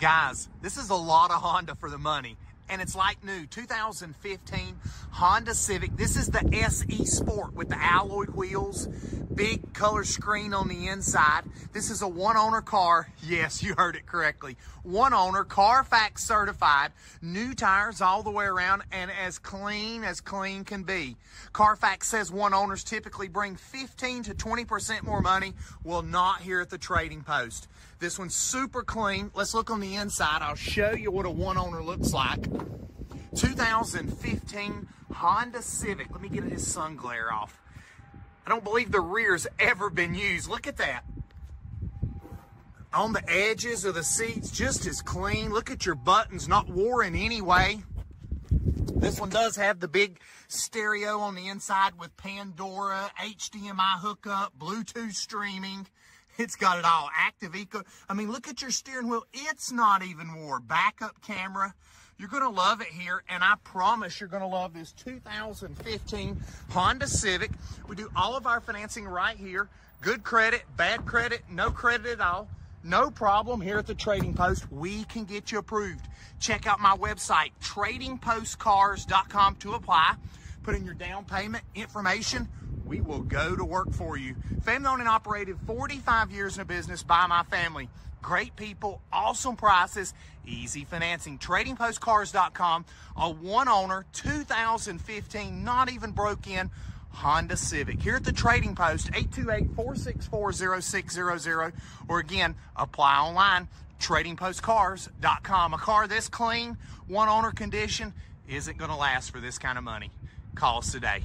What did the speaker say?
Guys, this is a lot of Honda for the money, and it's like new. 2015 Honda Civic. This is the SE Sport with the alloy wheels, big color screen on the inside. This is a one-owner car. Yes, you heard it correctly. One-owner, Carfax certified, new tires all the way around, and as clean can be. Carfax says one-owners typically bring 15 to 20% more money. Well, not here at the Trading Post. This one's super clean. Let's look on the inside. I'll show you what a one-owner looks like. 2015 Honda Civic. Let me get his sun glare off. I don't believe the rear's ever been used. Look at that. On the edges of the seats, just as clean. Look at your buttons, not worn anyway. This one does have the big stereo on the inside with Pandora, HDMI hookup, Bluetooth streaming. It's got it all. Active Eco. I mean, look at your steering wheel. It's not even worn. Backup camera. You're going to love it here, and I promise you're going to love this 2015 Honda Civic. We do all of our financing right here. Good credit, bad credit, no credit at all. No problem here at the Trading Post. We can get you approved. Check out my website, tradingpostcars.com, to apply. Put in your down payment information. We will go to work for you. Family owned and operated, 45 years in a business by my family. Great people, awesome prices, easy financing. TradingPostCars.com, a one-owner, 2015, not even broke in, Honda Civic. Here at the Trading Post, 828-464-0600, or again, apply online, TradingPostCars.com. A car this clean, one-owner condition, isn't going to last for this kind of money. Call us today.